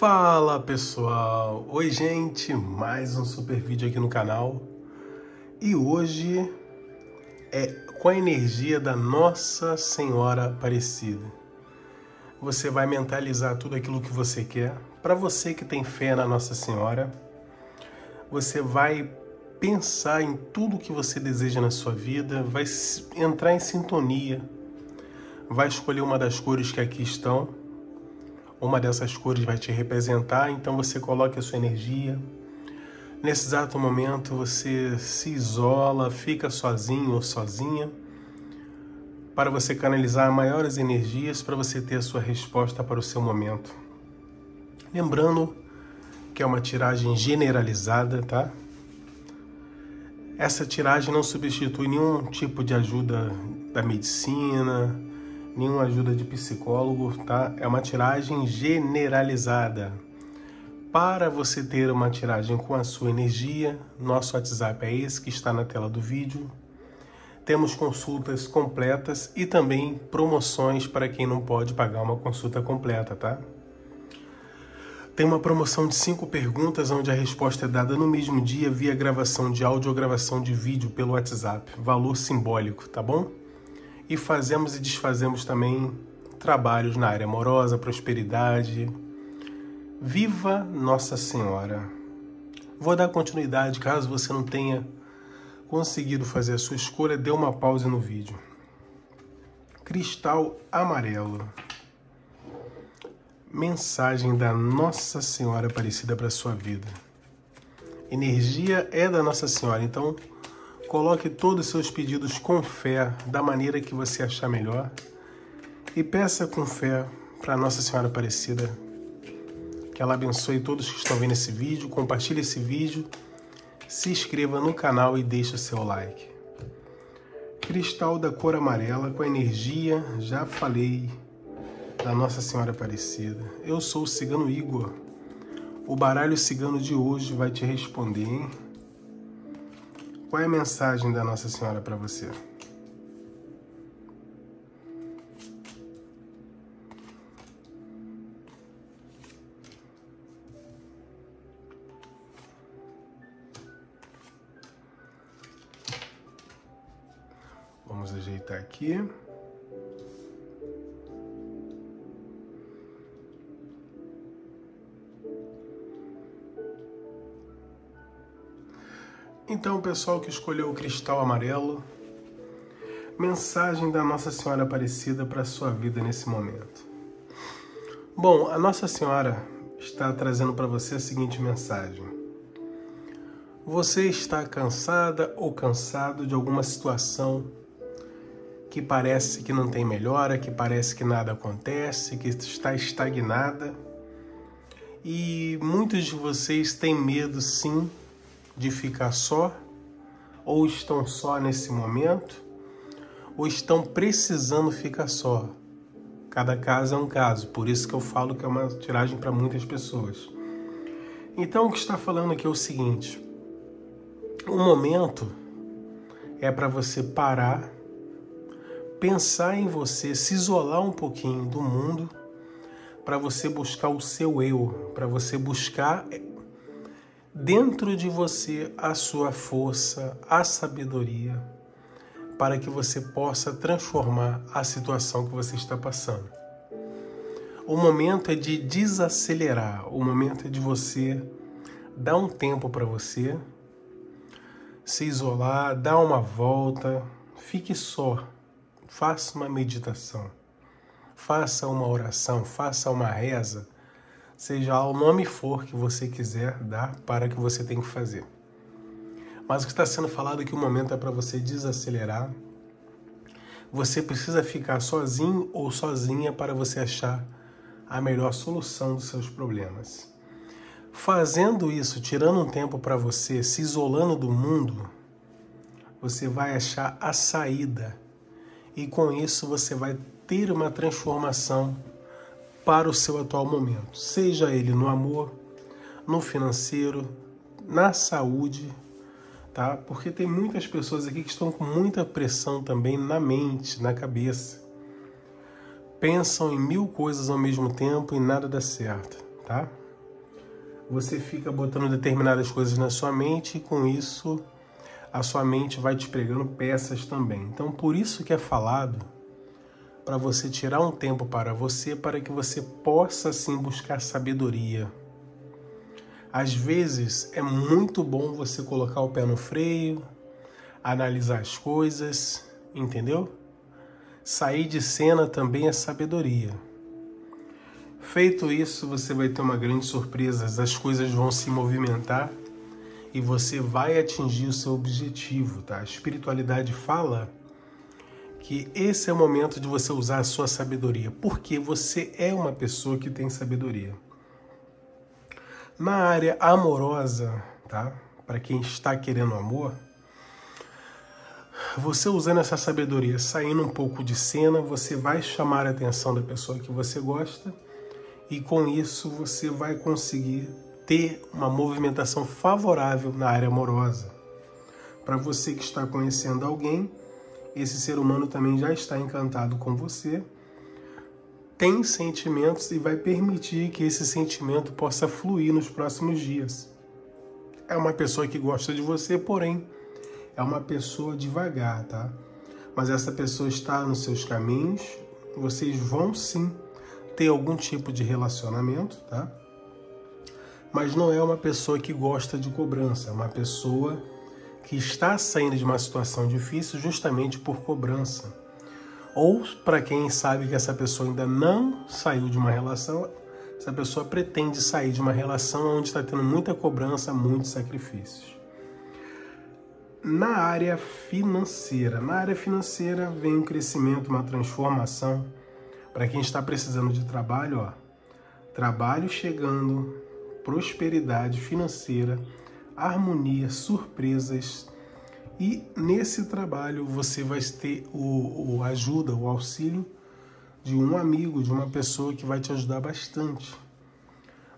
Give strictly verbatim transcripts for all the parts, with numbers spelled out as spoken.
Fala pessoal, oi gente, mais um super vídeo aqui no canal e hoje é com a energia da Nossa Senhora Aparecida. Você vai mentalizar tudo aquilo que você quer. Para você que tem fé na Nossa Senhora, você vai pensar em tudo que você deseja na sua vida, vai entrar em sintonia, vai escolher uma das cores que aqui estão. Uma dessas cores vai te representar, então você coloca a sua energia. Nesse exato momento você se isola, fica sozinho ou sozinha, para você canalizar maiores energias, para você ter a sua resposta para o seu momento. Lembrando que é uma tiragem generalizada, tá? Essa tiragem não substitui nenhum tipo de ajuda da medicina, nenhuma ajuda de psicólogo, tá? É uma tiragem generalizada. Para você ter uma tiragem com a sua energia, nosso WhatsApp é esse que está na tela do vídeo. Temos consultas completas e também promoções para quem não pode pagar uma consulta completa, tá? Tem uma promoção de cinco perguntas, onde a resposta é dada no mesmo dia via gravação de áudio ou gravação de vídeo pelo WhatsApp. Valor simbólico, tá bom? E fazemos e desfazemos também trabalhos na área amorosa, prosperidade. Viva Nossa Senhora! Vou dar continuidade, caso você não tenha conseguido fazer a sua escolha, dê uma pausa no vídeo. Cristal amarelo. Mensagem da Nossa Senhora Aparecida para a sua vida. Energia é da Nossa Senhora, então coloque todos os seus pedidos com fé, da maneira que você achar melhor. E peça com fé para Nossa Senhora Aparecida, que ela abençoe todos que estão vendo esse vídeo. Compartilhe esse vídeo, se inscreva no canal e deixe o seu like. Cristal da cor amarela, com a energia, já falei, da Nossa Senhora Aparecida. Eu sou o Cigano Igor. O baralho cigano de hoje vai te responder, hein? Qual é a mensagem da Nossa Senhora para você? Vamos ajeitar aqui. Então, o pessoal que escolheu o cristal amarelo, mensagem da Nossa Senhora Aparecida para a sua vida nesse momento. Bom, a Nossa Senhora está trazendo para você a seguinte mensagem. Você está cansada ou cansado de alguma situação que parece que não tem melhora, que parece que nada acontece, que está estagnada. E muitos de vocês têm medo, sim, de ficar só, ou estão só nesse momento, ou estão precisando ficar só. Cada caso é um caso, por isso que eu falo que é uma tiragem para muitas pessoas. Então o que está falando aqui é o seguinte: o momento é para você parar, pensar em você, se isolar um pouquinho do mundo, para você buscar o seu eu, para você buscar dentro de você a sua força, a sabedoria, para que você possa transformar a situação que você está passando. O momento é de desacelerar, o momento é de você dar um tempo para você, se isolar, dar uma volta, fique só, faça uma meditação, faça uma oração, faça uma reza, seja o nome for que você quiser dar para que você tem que fazer. Mas o que está sendo falado é que o momento é para você desacelerar. Você precisa ficar sozinho ou sozinha para você achar a melhor solução dos seus problemas. Fazendo isso, tirando um tempo para você, se isolando do mundo, você vai achar a saída. E com isso você vai ter uma transformação para o seu atual momento, seja ele no amor, no financeiro, na saúde, tá? Porque tem muitas pessoas aqui que estão com muita pressão também na mente, na cabeça. Pensam em mil coisas ao mesmo tempo e nada dá certo, tá? você fica botando determinadas coisas na sua mente e com isso a sua mente vai te pregando peças também. Então por isso que é falado para você tirar um tempo para você, para que você possa sim buscar sabedoria. Às vezes é muito bom você colocar o pé no freio, analisar as coisas, entendeu? Sair de cena também é sabedoria. Feito isso, você vai ter uma grande surpresa, as coisas vão se movimentar e você vai atingir o seu objetivo, tá? A espiritualidade fala que esse é o momento de você usar a sua sabedoria, porque você é uma pessoa que tem sabedoria. Na área amorosa, tá? Para quem está querendo amor, você usando essa sabedoria, saindo um pouco de cena, você vai chamar a atenção da pessoa que você gosta e com isso você vai conseguir ter uma movimentação favorável na área amorosa. Para você que está conhecendo alguém, esse ser humano também já está encantado com você, tem sentimentos e vai permitir que esse sentimento possa fluir nos próximos dias. É uma pessoa que gosta de você, porém, é uma pessoa devagar, tá? Mas essa pessoa está nos seus caminhos, vocês vão sim ter algum tipo de relacionamento, tá? Mas não é uma pessoa que gosta de cobrança, é uma pessoa que está saindo de uma situação difícil justamente por cobrança. Ou para quem sabe que essa pessoa ainda não saiu de uma relação, essa pessoa pretende sair de uma relação onde está tendo muita cobrança, muitos sacrifícios. Na área financeira, na área financeira vem um crescimento, uma transformação. Para quem está precisando de trabalho, ó, trabalho chegando, prosperidade financeira, harmonia, surpresas, e nesse trabalho você vai ter o, o ajuda, o auxílio de um amigo, de uma pessoa que vai te ajudar bastante,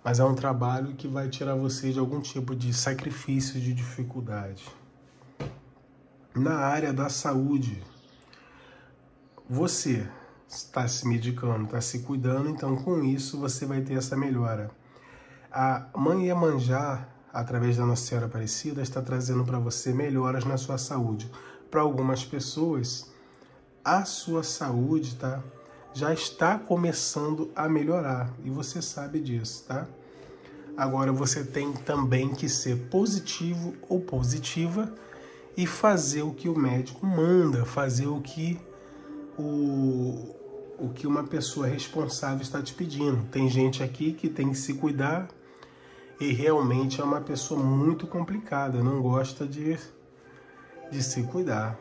mas é um trabalho que vai tirar você de algum tipo de sacrifício, de dificuldade. Na área da saúde, você está se medicando, está se cuidando, então com isso você vai ter essa melhora. A mãe Iemanjá, através da Nossa Senhora Aparecida, está trazendo para você melhoras na sua saúde. Para algumas pessoas, a sua saúde, tá, já está começando a melhorar, e você sabe disso, tá? Agora você tem também que ser positivo ou positiva e fazer o que o médico manda, fazer o que, o, o que uma pessoa responsável está te pedindo. Tem gente aqui que tem que se cuidar, e realmente é uma pessoa muito complicada, não gosta de, de se cuidar.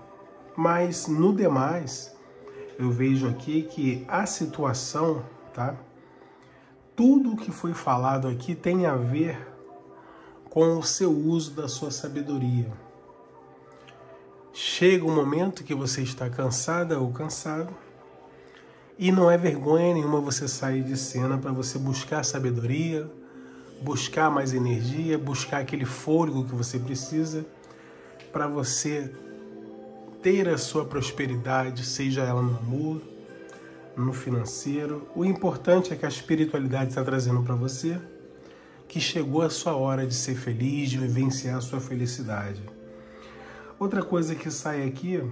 Mas no demais, eu vejo aqui que a situação, tá? Tudo que foi falado aqui tem a ver com o seu uso da sua sabedoria. Chega um momento que você está cansada ou cansado, e não é vergonha nenhuma você sair de cena para você buscar sabedoria, buscar mais energia, buscar aquele fôlego que você precisa para você ter a sua prosperidade, seja ela no amor, no financeiro. O importante é que a espiritualidade está trazendo para você que chegou a sua hora de ser feliz, de vivenciar a sua felicidade. Outra coisa que sai aqui,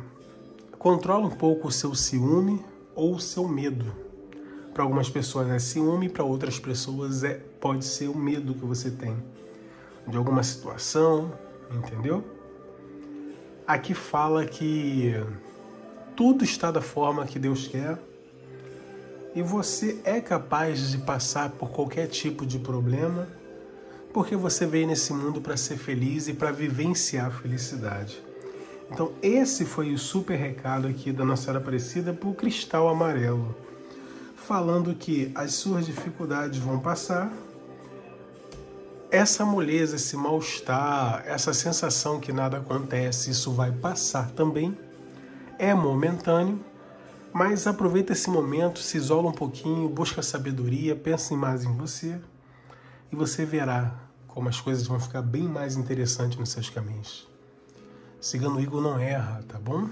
controla um pouco o seu ciúme ou o seu medo. Para algumas pessoas é ciúme, para outras pessoas é, pode ser o medo que você tem de alguma situação, entendeu? Aqui fala que tudo está da forma que Deus quer e você é capaz de passar por qualquer tipo de problema porque você veio nesse mundo para ser feliz e para vivenciar a felicidade. Então esse foi o super recado aqui da Nossa Senhora Aparecida para o cristal amarelo, falando que as suas dificuldades vão passar, essa moleza, esse mal-estar, essa sensação que nada acontece, isso vai passar também, é momentâneo, mas aproveita esse momento, se isola um pouquinho, busca sabedoria, pensa mais em você, e você verá como as coisas vão ficar bem mais interessantes nos seus caminhos. Cigano Igor não erra, tá bom?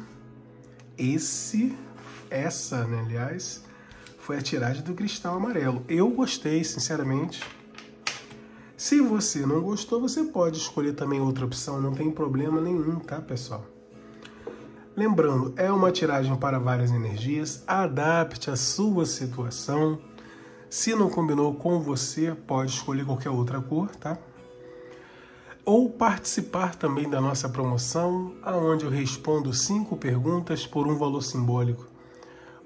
Esse, essa, né, aliás, foi a tiragem do cristal amarelo. Eu gostei, sinceramente. Se você não gostou, você pode escolher também outra opção, não tem problema nenhum, tá, pessoal? Lembrando, é uma tiragem para várias energias, adapte a sua situação. Se não combinou com você, pode escolher qualquer outra cor, tá? Ou participar também da nossa promoção, aonde eu respondo cinco perguntas por um valor simbólico.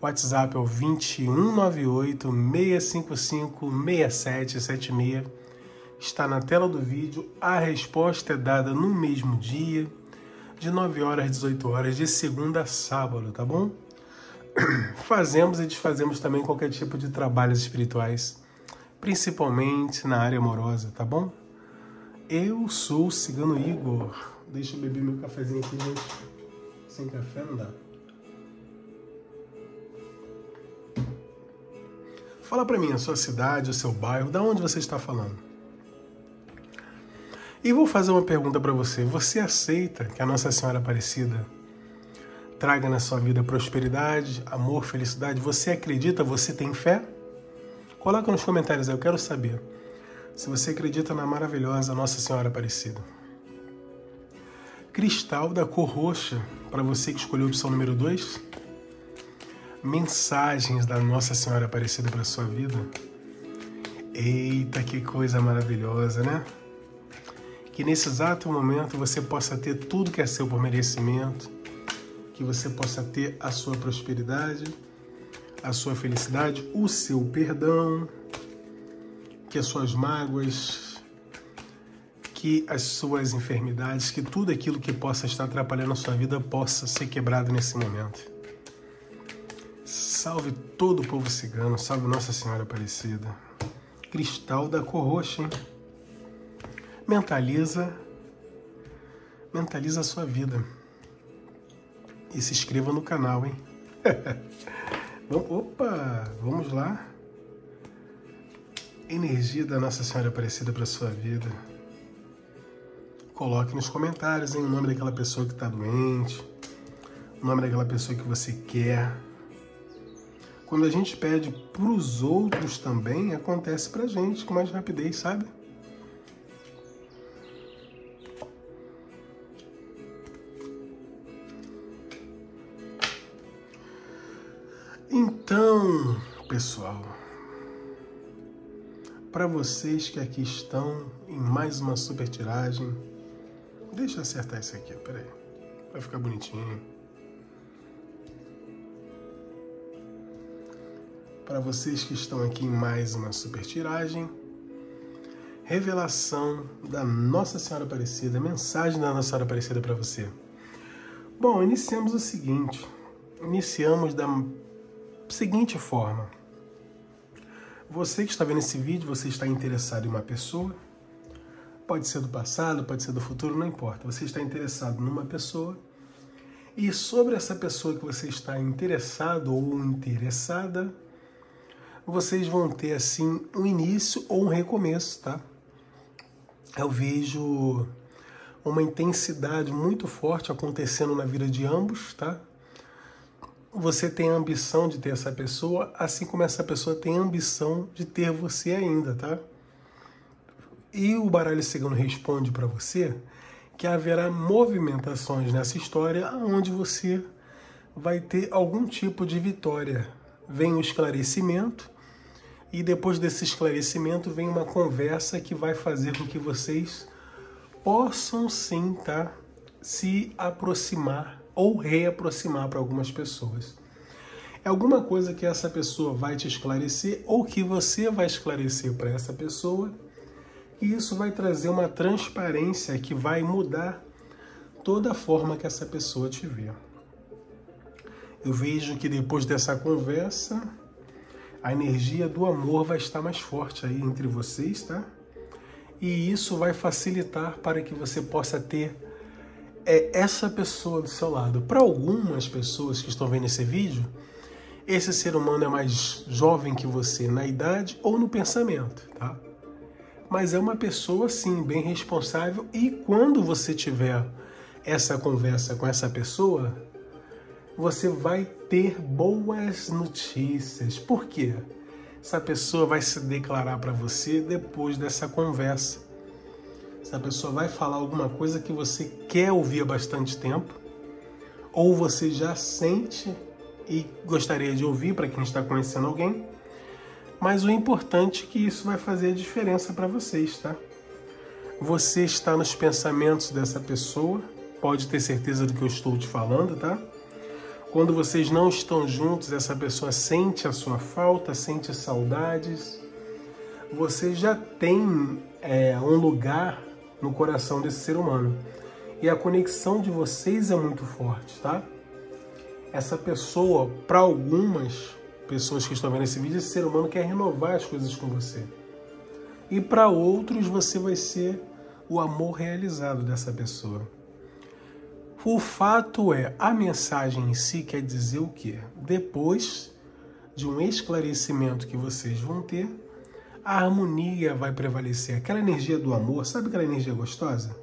O WhatsApp é o dois um nove oito, seis cinco cinco, seis sete sete seis. Está na tela do vídeo, a resposta é dada no mesmo dia, de nove horas às dezoito horas, de segunda a sábado, tá bom? Fazemos e desfazemos também qualquer tipo de trabalhos espirituais, principalmente na área amorosa, tá bom? Eu sou o Cigano Igor. Deixa eu beber meu cafezinho aqui, gente. Sem café não dá. Fala pra mim a sua cidade, o seu bairro, da onde você está falando. E vou fazer uma pergunta pra você. Você aceita que a Nossa Senhora Aparecida traga na sua vida prosperidade, amor, felicidade? Você acredita? Você tem fé? Coloca nos comentários aí, eu quero saber se você acredita na maravilhosa Nossa Senhora Aparecida. Cristal da cor roxa, para você que escolheu a opção número dois. Mensagens da Nossa Senhora Aparecida para sua vida. Eita, que coisa maravilhosa, né? Que nesse exato momento você possa ter tudo que é seu por merecimento, que você possa ter a sua prosperidade, a sua felicidade, o seu perdão, que as suas mágoas, que as suas enfermidades, que tudo aquilo que possa estar atrapalhando a sua vida possa ser quebrado nesse momento. Salve todo o povo cigano, salve Nossa Senhora Aparecida. Cristal da cor roxa, hein? Mentaliza, mentaliza a sua vida. E se inscreva no canal, hein? Opa, vamos lá. Energia da Nossa Senhora Aparecida para sua vida. Coloque nos comentários, hein, o nome daquela pessoa que está doente, o nome daquela pessoa que você quer. Quando a gente pede para os outros também, acontece para a gente com mais rapidez, sabe? Então, pessoal, para vocês que aqui estão em mais uma super tiragem, deixa eu acertar isso aqui, peraí, vai ficar bonitinho. Para vocês que estão aqui em mais uma super tiragem, revelação da Nossa Senhora Aparecida, mensagem da Nossa Senhora Aparecida para você. Bom, iniciamos o seguinte, iniciamos da seguinte forma: você que está vendo esse vídeo, você está interessado em uma pessoa, pode ser do passado, pode ser do futuro, não importa, você está interessado numa pessoa, e sobre essa pessoa que você está interessado ou interessada, vocês vão ter assim um início ou um recomeço, tá? Eu vejo uma intensidade muito forte acontecendo na vida de ambos, tá? Você tem a ambição de ter essa pessoa, assim como essa pessoa tem a ambição de ter você ainda, tá? E o baralho cigano responde para você que haverá movimentações nessa história onde você vai ter algum tipo de vitória. Vem um esclarecimento e depois desse esclarecimento vem uma conversa que vai fazer com que vocês possam sim, tá, se aproximar ou reaproximar para algumas pessoas. É alguma coisa que essa pessoa vai te esclarecer ou que você vai esclarecer para essa pessoa, e isso vai trazer uma transparência que vai mudar toda a forma que essa pessoa te vê. Eu vejo que depois dessa conversa, a energia do amor vai estar mais forte aí entre vocês, tá? E isso vai facilitar para que você possa ter é essa pessoa do seu lado. Para algumas pessoas que estão vendo esse vídeo, esse ser humano é mais jovem que você na idade ou no pensamento, tá? Mas é uma pessoa, sim, bem responsável, e quando você tiver essa conversa com essa pessoa, você vai ter boas notícias. Por quê? essa pessoa vai se declarar para você depois dessa conversa. Essa pessoa vai falar alguma coisa que você quer ouvir há bastante tempo, ou você já sente e gostaria de ouvir para quem está conhecendo alguém, mas o importante é que isso vai fazer a diferença para vocês, tá? Você está nos pensamentos dessa pessoa, pode ter certeza do que eu estou te falando, tá? Quando vocês não estão juntos, essa pessoa sente a sua falta, sente saudades. Você já tem é, um lugar no coração desse ser humano. E a conexão de vocês é muito forte, tá? Essa pessoa, para algumas pessoas que estão vendo esse vídeo, esse ser humano quer renovar as coisas com você. E para outros, você vai ser o amor realizado dessa pessoa. O fato é, a mensagem em si quer dizer o quê? Depois de um esclarecimento que vocês vão ter, a harmonia vai prevalecer. Aquela energia do amor, sabe aquela energia gostosa?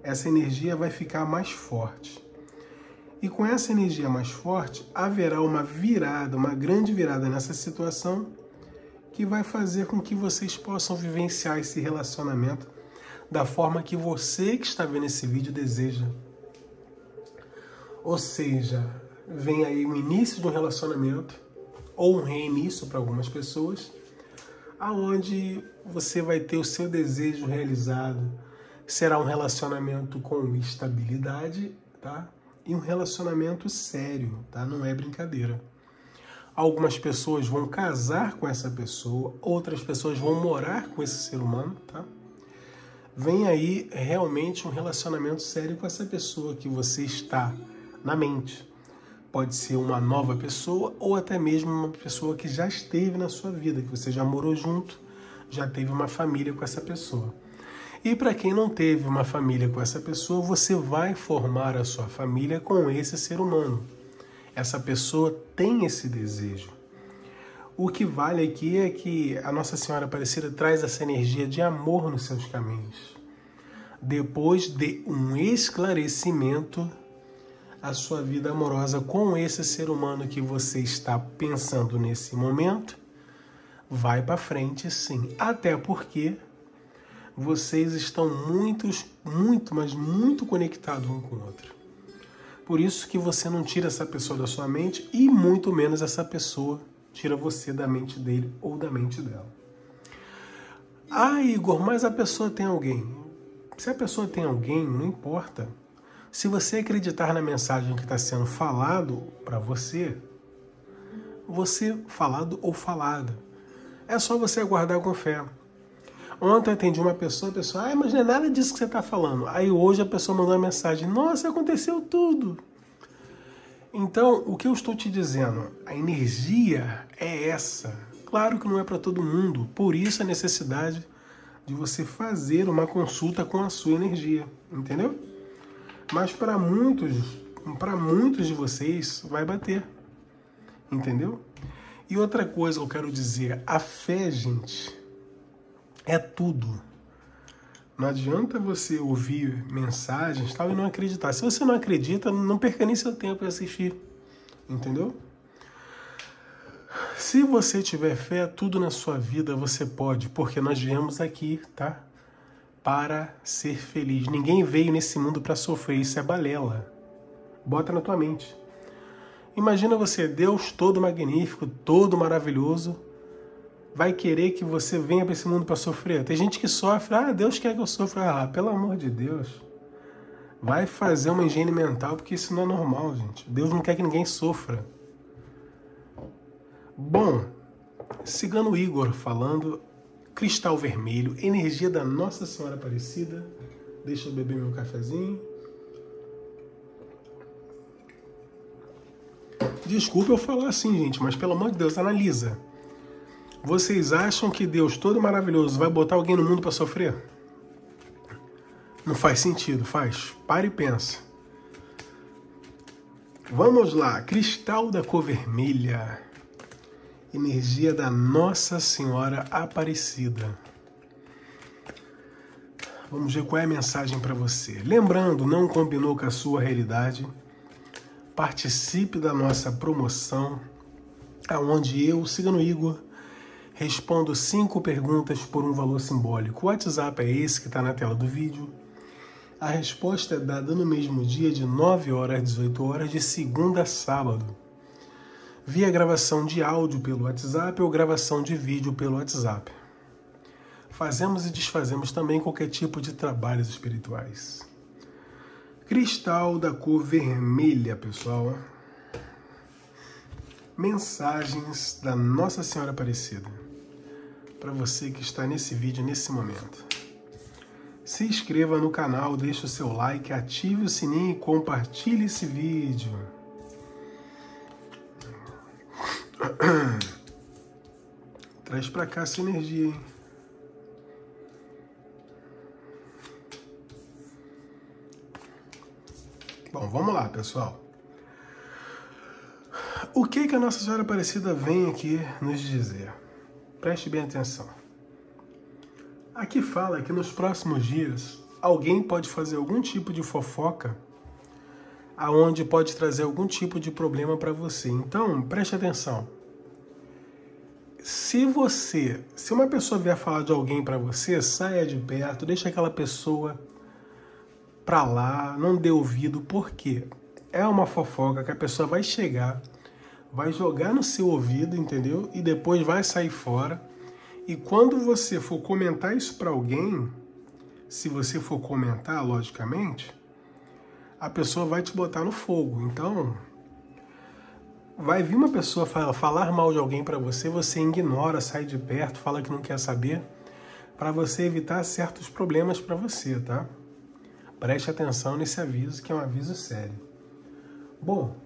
Essa energia vai ficar mais forte. E com essa energia mais forte, haverá uma virada, uma grande virada nessa situação, que vai fazer com que vocês possam vivenciar esse relacionamento da forma que você que está vendo esse vídeo deseja. Ou seja, vem aí o início de um relacionamento, ou um reinício para algumas pessoas, aonde você vai ter o seu desejo realizado. Será um relacionamento com estabilidade, tá? E um relacionamento sério, tá? Não é brincadeira. Algumas pessoas vão casar com essa pessoa, outras pessoas vão morar com esse ser humano, tá? Vem aí realmente um relacionamento sério com essa pessoa que você está na mente. Pode ser uma nova pessoa ou até mesmo uma pessoa que já esteve na sua vida, que você já morou junto, já teve uma família com essa pessoa. E para quem não teve uma família com essa pessoa, você vai formar a sua família com esse ser humano. Essa pessoa tem esse desejo. O que vale aqui é que a Nossa Senhora Aparecida traz essa energia de amor nos seus caminhos. Depois de um esclarecimento, a sua vida amorosa com esse ser humano que você está pensando nesse momento, vai para frente sim. Até porque vocês estão muito, muito, mas muito conectados um com o outro. Por isso que você não tira essa pessoa da sua mente e muito menos essa pessoa tira você da mente dele ou da mente dela. Ah, Igor, mas a pessoa tem alguém. Se a pessoa tem alguém, não importa. Se você acreditar na mensagem que está sendo falado para você, você falado ou falada, é só você aguardar com fé. Ontem eu atendi uma pessoa, a pessoa, ah, mas não é nada disso que você está falando. Aí hoje a pessoa mandou uma mensagem, nossa, aconteceu tudo. Então, o que eu estou te dizendo, a energia é essa. Claro que não é para todo mundo, por isso a necessidade de você fazer uma consulta com a sua energia, entendeu? Mas para muitos, para muitos de vocês, vai bater, entendeu? E outra coisa que eu quero dizer, a fé, gente, é tudo. Não adianta você ouvir mensagens tal, e não acreditar. Se você não acredita, não perca nem seu tempo em assistir, entendeu? Se você tiver fé, tudo na sua vida você pode, porque nós viemos aqui, tá? Para ser feliz. Ninguém veio nesse mundo para sofrer, isso é balela. Bota na tua mente. Imagina você, Deus todo magnífico, todo maravilhoso, vai querer que você venha para esse mundo para sofrer? Tem gente que sofre, ah, Deus quer que eu sofra. Ah, pelo amor de Deus. Vai fazer uma higiene mental, porque isso não é normal, gente. Deus não quer que ninguém sofra. Bom, Cigano Igor falando... Cristal vermelho, energia da Nossa Senhora Aparecida. Deixa eu beber meu cafezinho. Desculpa eu falar assim, gente, mas pelo amor de Deus, analisa. Vocês acham que Deus todo maravilhoso vai botar alguém no mundo para sofrer? Não faz sentido, faz. Para e pensa. Vamos lá, cristal da cor vermelha. Energia da Nossa Senhora Aparecida. Vamos ver qual é a mensagem para você. Lembrando, não combinou com a sua realidade? Participe da nossa promoção, aonde eu, Cigano Igor, respondo cinco perguntas por um valor simbólico. O WhatsApp é esse que está na tela do vídeo. A resposta é dada no mesmo dia, de nove horas às dezoito horas, de segunda a sábado. Via gravação de áudio pelo WhatsApp ou gravação de vídeo pelo WhatsApp. Fazemos e desfazemos também qualquer tipo de trabalhos espirituais. Cristal da cor vermelha, pessoal. Mensagens da Nossa Senhora Aparecida. Para você que está nesse vídeo, nesse momento. Se inscreva no canal, deixe o seu like, ative o sininho e compartilhe esse vídeo. Traz para cá essa energia, hein? Bom, vamos lá, pessoal. O que que a Nossa Senhora Aparecida vem aqui nos dizer? Preste bem atenção. Aqui fala que nos próximos dias alguém pode fazer algum tipo de fofoca aonde pode trazer algum tipo de problema para você. Então, preste atenção. Se você, se uma pessoa vier falar de alguém para você, saia de perto, deixa aquela pessoa para lá, não dê ouvido, porque é uma fofoca que a pessoa vai chegar, vai jogar no seu ouvido, entendeu? E depois vai sair fora. E quando você for comentar isso para alguém, se você for comentar, logicamente, a pessoa vai te botar no fogo. Então, vai vir uma pessoa falar mal de alguém para você, você ignora, sai de perto, fala que não quer saber, para você evitar certos problemas para você, tá? Preste atenção nesse aviso, que é um aviso sério. Bom,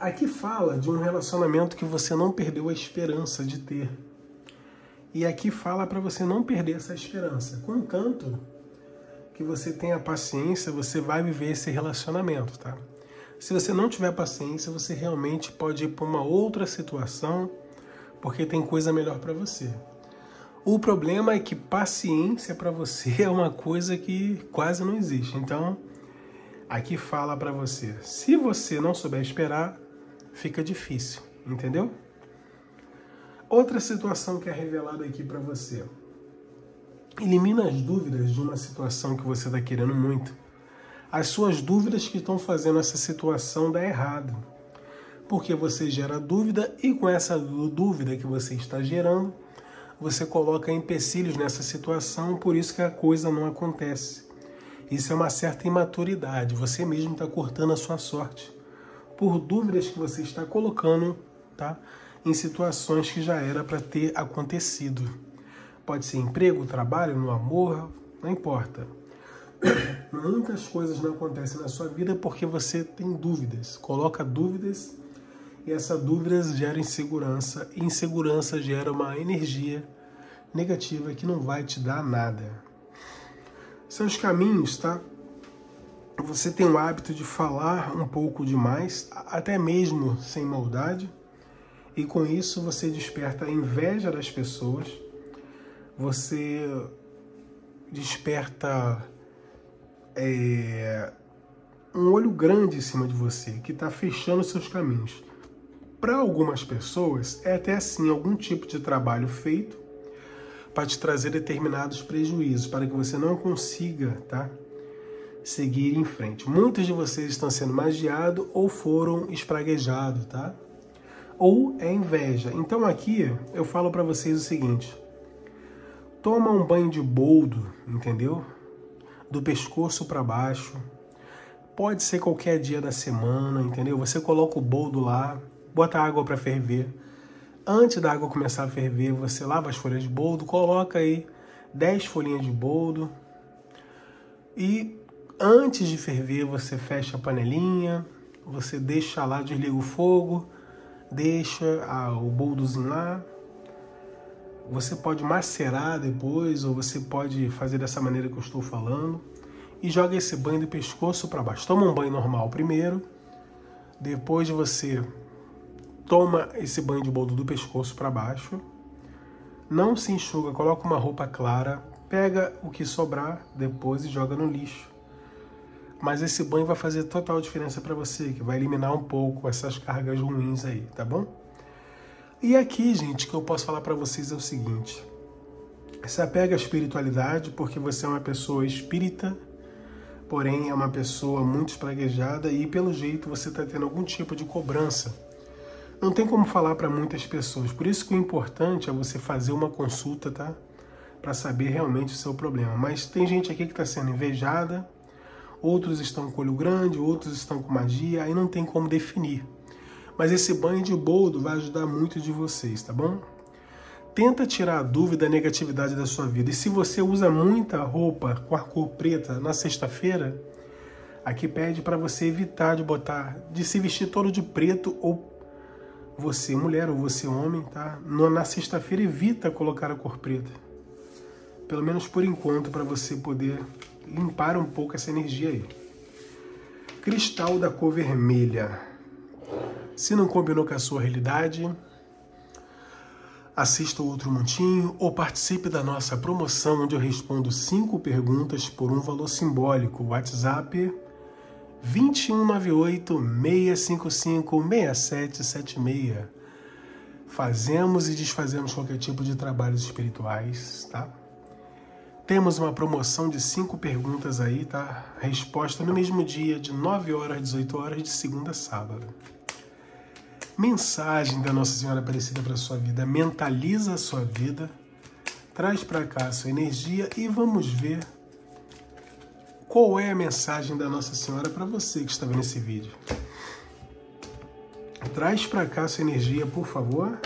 aqui fala de um relacionamento que você não perdeu a esperança de ter. E aqui fala para você não perder essa esperança. Contanto que você tenha paciência, você vai viver esse relacionamento, tá? Se você não tiver paciência, você realmente pode ir para uma outra situação, porque tem coisa melhor para você. O problema é que paciência para você é uma coisa que quase não existe. Então, aqui fala para você, se você não souber esperar, fica difícil, entendeu? Outra situação que é revelada aqui para você. Elimina as dúvidas de uma situação que você está querendo muito. As suas dúvidas que estão fazendo essa situação dar errado. Porque você gera dúvida e com essa dúvida que você está gerando, você coloca empecilhos nessa situação, por isso que a coisa não acontece. Isso é uma certa imaturidade, você mesmo está cortando a sua sorte, por dúvidas que você está colocando, tá? Em situações que já era para ter acontecido. Pode ser emprego, trabalho, no amor, não importa. Muitas coisas não acontecem na sua vida porque você tem dúvidas, coloca dúvidas. E essa dúvida gera insegurança, e insegurança gera uma energia negativa que não vai te dar nada. Seus caminhos, tá? Você tem o hábito de falar um pouco demais, até mesmo sem maldade, e com isso você desperta a inveja das pessoas, você desperta é, um olho grande em cima de você, que está fechando seus caminhos. Para algumas pessoas, é até assim algum tipo de trabalho feito para te trazer determinados prejuízos, para que você não consiga, tá, seguir em frente. Muitos de vocês estão sendo magiados ou foram espraguejados, tá? Ou é inveja. Então aqui eu falo para vocês o seguinte, toma um banho de boldo, entendeu? Do pescoço para baixo, pode ser qualquer dia da semana, entendeu? Você coloca o boldo lá, bota a água para ferver. Antes da água começar a ferver, você lava as folhas de boldo, coloca aí dez folhinhas de boldo. E antes de ferver, você fecha a panelinha, você deixa lá, desliga o fogo, deixa ah, o boldozinho lá. Você pode macerar depois, ou você pode fazer dessa maneira que eu estou falando. E joga esse banho do pescoço para baixo. Toma um banho normal primeiro, depois você toma esse banho de boldo do pescoço para baixo, não se enxuga, coloca uma roupa clara, pega o que sobrar depois e joga no lixo. Mas esse banho vai fazer total diferença para você, que vai eliminar um pouco essas cargas ruins aí, tá bom? E aqui, gente, que eu posso falar para vocês é o seguinte: se apega à espiritualidade, porque você é uma pessoa espírita, porém é uma pessoa muito espraguejada e, pelo jeito, você está tendo algum tipo de cobrança. Não tem como falar para muitas pessoas, por isso que o importante é você fazer uma consulta, tá? Para saber realmente o seu problema. Mas tem gente aqui que está sendo invejada, outros estão com olho grande, outros estão com magia, aí não tem como definir. Mas esse banho de boldo vai ajudar muito de vocês, tá bom? Tenta tirar a dúvida, a negatividade da sua vida. E se você usa muita roupa com a cor preta na sexta-feira, aqui pede para você evitar de botar, de se vestir todo de preto, ou você mulher ou você homem, tá? Na sexta-feira evita colocar a cor preta. Pelo menos por enquanto, para você poder limpar um pouco essa energia aí. Cristal da cor vermelha. Se não combinou com a sua realidade, assista outro montinho ou participe da nossa promoção, onde eu respondo cinco perguntas por um valor simbólico. WhatsApp dois um nove oito, seis cinco cinco, seis sete sete seis. Fazemos e desfazemos qualquer tipo de trabalhos espirituais, tá? Temos uma promoção de cinco perguntas aí, tá? Resposta no mesmo dia, de nove horas às dezoito horas, de segunda a sábado. Mensagem da Nossa Senhora Aparecida para a sua vida. Mentaliza a sua vida, traz para cá a sua energia e vamos ver qual é a mensagem da Nossa Senhora para você que está vendo esse vídeo. Traz para cá a sua energia, por favor.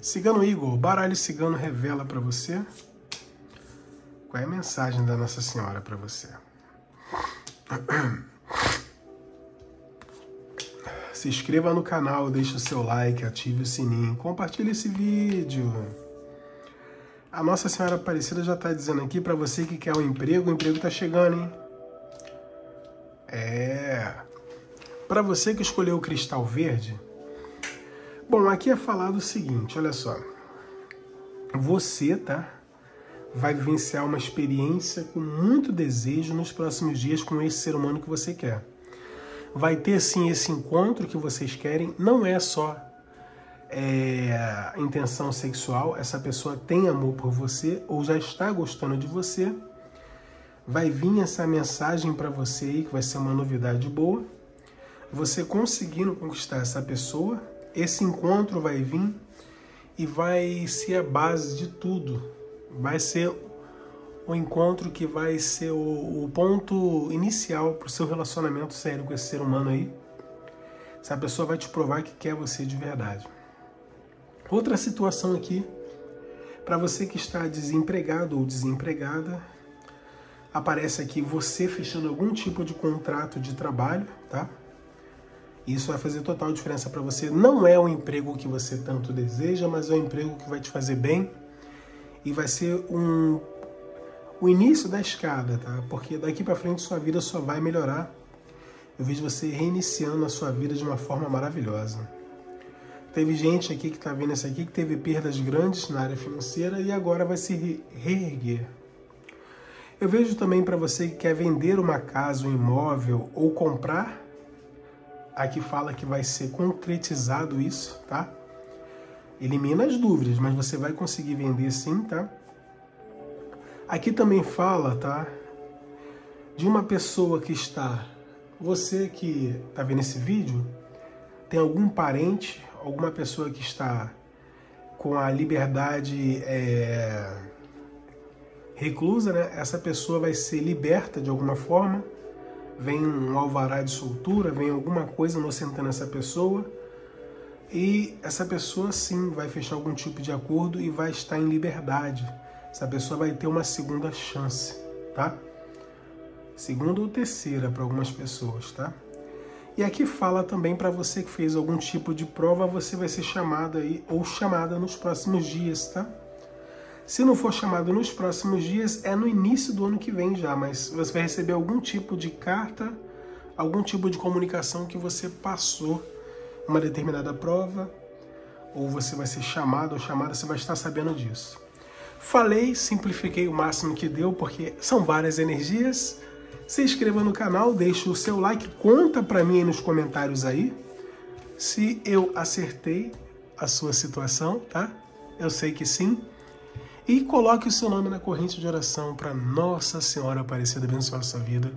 Cigano Igor, baralho cigano revela para você qual é a mensagem da Nossa Senhora para você. Se inscreva no canal, deixe o seu like, ative o sininho, compartilhe esse vídeo. A Nossa Senhora Aparecida já está dizendo aqui para você que quer um emprego, o emprego está chegando, hein? É. Para você que escolheu o cristal verde, bom, aqui é falado o seguinte, olha só. Você, tá? Vai vivenciar uma experiência com muito desejo nos próximos dias com esse ser humano que você quer. Vai ter sim esse encontro que vocês querem, não é só é, intenção sexual, essa pessoa tem amor por você ou já está gostando de você, vai vir essa mensagem para você aí, que vai ser uma novidade boa, você conseguindo conquistar essa pessoa, esse encontro vai vir e vai ser a base de tudo, vai ser o encontro que vai ser o, o ponto inicial para o seu relacionamento sério com esse ser humano aí. Essa pessoa vai te provar que quer você de verdade. Outra situação aqui, para você que está desempregado ou desempregada, aparece aqui você fechando algum tipo de contrato de trabalho, tá? Isso vai fazer total diferença para você. Não é o emprego que você tanto deseja, mas é um emprego que vai te fazer bem e vai ser um... o início da escada, tá? Porque daqui para frente sua vida só vai melhorar. Eu vejo você reiniciando a sua vida de uma forma maravilhosa. Teve gente aqui que tá vendo isso aqui que teve perdas grandes na área financeira e agora vai se reerguer. Eu vejo também para você que quer vender uma casa, um imóvel ou comprar. Aqui fala que vai ser concretizado isso, tá? Elimina as dúvidas, mas você vai conseguir vender sim, tá? Aqui também fala, tá, de uma pessoa que está, você que está vendo esse vídeo, tem algum parente, alguma pessoa que está com a liberdade é, reclusa, né? Essa pessoa vai ser liberta de alguma forma, vem um alvará de soltura, vem alguma coisa inocentando essa pessoa, e essa pessoa sim vai fechar algum tipo de acordo e vai estar em liberdade. Essa pessoa vai ter uma segunda chance, tá? Segunda ou terceira para algumas pessoas, tá? E aqui fala também para você que fez algum tipo de prova, você vai ser chamado aí ou chamada nos próximos dias, tá? Se não for chamado nos próximos dias, é no início do ano que vem já, mas você vai receber algum tipo de carta, algum tipo de comunicação que você passou uma determinada prova, ou você vai ser chamado ou chamada, você vai estar sabendo disso. Falei, simplifiquei o máximo que deu, porque são várias energias. Se inscreva no canal, deixe o seu like, conta pra mim aí nos comentários aí se eu acertei a sua situação, tá? Eu sei que sim. E coloque o seu nome na corrente de oração para Nossa Senhora Aparecida abençoar a sua vida.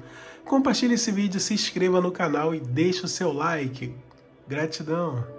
Compartilhe esse vídeo, se inscreva no canal e deixe o seu like. Gratidão!